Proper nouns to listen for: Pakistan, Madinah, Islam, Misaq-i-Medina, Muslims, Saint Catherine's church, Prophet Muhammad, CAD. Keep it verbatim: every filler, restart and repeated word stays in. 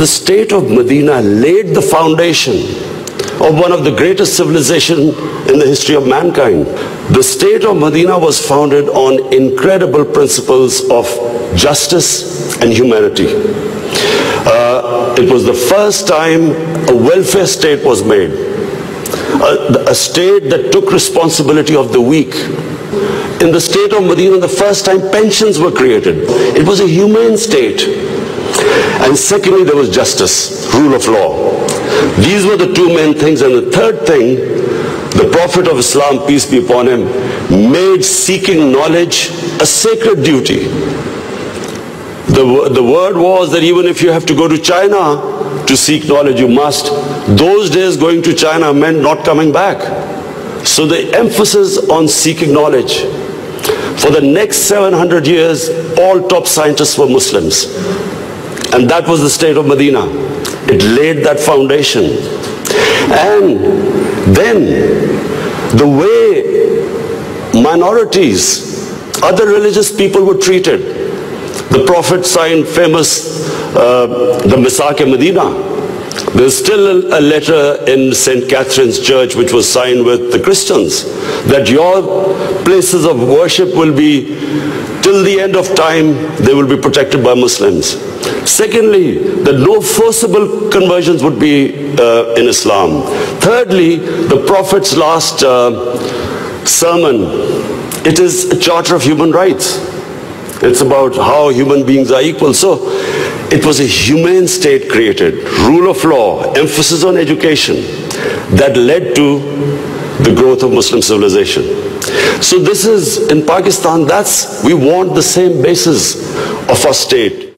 the state of Medina laid the foundation of one of the greatest civilizations in the history of mankind. The state of Medina was founded on incredible principles of justice and humanity. Uh, it was the first time a welfare state was made, a, a state that took responsibility of the weak. In the state of Medina, the first time pensions were created. It was a humane state. And secondly, there was justice, rule of law. These were the two main things. And the third thing, the Prophet of Islam, peace be upon him, made seeking knowledge a sacred duty. The, the word was that even if you have to go to China to seek knowledge, you must. Those days, going to China meant not coming back. So the emphasis on seeking knowledge. For the next seven hundred years, all top scientists were Muslims. And that was the state of Medina. It laid that foundation. And then the way minorities, other religious people were treated. The Prophet signed famous, uh, the Misaq-i-Medina. There's still a letter in Saint Catherine's church which was signed with the Christians that your places of worship will be, till the end of time, they will be protected by Muslims. Secondly, that no forcible conversions would be uh, in Islam. Thirdly, the Prophet's last uh, sermon, it is a charter of human rights. It's about how human beings are equal. So, it was a humane state created, rule of law, emphasis on education, that led to the growth of Muslim civilization. So this is, in Pakistan, that's, we want the same basis of our state.